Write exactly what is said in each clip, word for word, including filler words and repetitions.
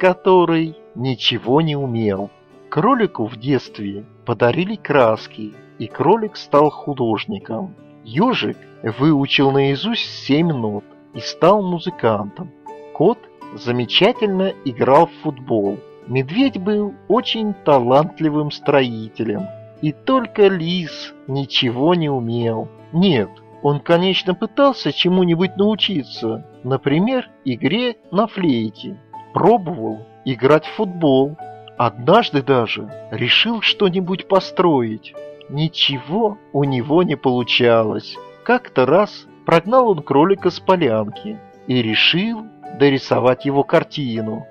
который ничего не умел. Кролику в детстве подарили краски, и кролик стал художником. Ёжик выучил наизусть семь нот и стал музыкантом. Кот замечательно играл в футбол. Медведь был очень талантливым строителем. И только лис ничего не умел. Нет, он, конечно, пытался чему-нибудь научиться. Например, игре на флейте. Пробовал играть в футбол. Однажды даже решил что-нибудь построить. Ничего у него не получалось. Как-то раз прогнал он кролика с полянки и решил дорисовать его картину.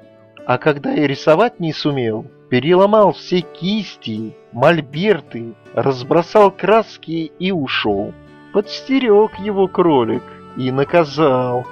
А когда и рисовать не сумел, переломал все кисти, мольберты, разбросал краски и ушел. Подстерег его кролик и наказал.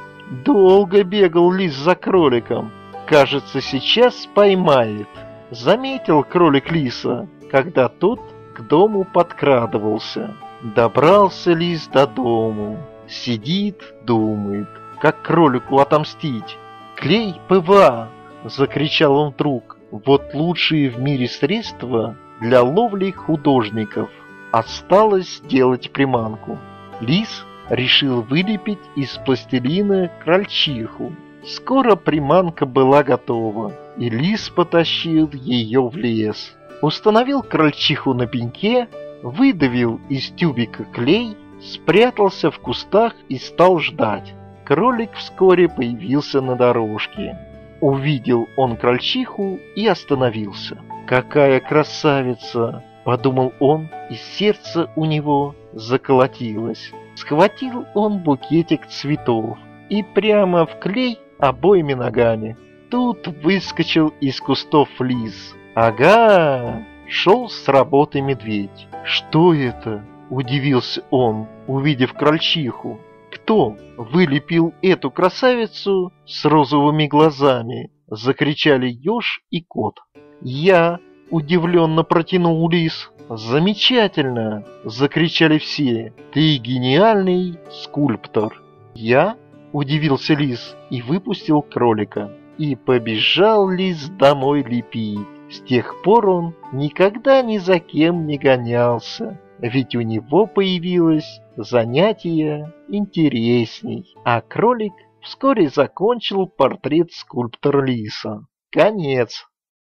Долго бегал лис за кроликом. Кажется, сейчас поймает. Заметил кролик лиса, когда тот к дому подкрадывался. Добрался лис до дому. Сидит, думает, как кролику отомстить. «Клей ПВА!» – закричал он вдруг. «Вот лучшие в мире средства для ловли художников. Осталось сделать приманку». Лис решил вылепить из пластилина крольчиху. Скоро приманка была готова, и лис потащил ее в лес. Установил крольчиху на пеньке, выдавил из тюбика клей, спрятался в кустах и стал ждать. Кролик вскоре появился на дорожке. Увидел он крольчиху и остановился. «Какая красавица!» – подумал он, и сердце у него заколотилось. Схватил он букетик цветов и прямо в клей обоими ногами. Тут выскочил из кустов лис. «Ага!» – шел с работы медведь. «Что это?» – удивился он, увидев крольчиху. «Кто вылепил эту красавицу с розовыми глазами?» – закричали еж и кот. «Я!» – удивленно протянул лис. «Замечательно!» – закричали все. «Ты гениальный скульптор!» «Я?» – удивился лис и выпустил кролика. И побежал лис домой лепить. С тех пор он никогда ни за кем не гонялся. Ведь у него появилось занятие интересней. А кролик вскоре закончил портрет скульптора лиса. Конец.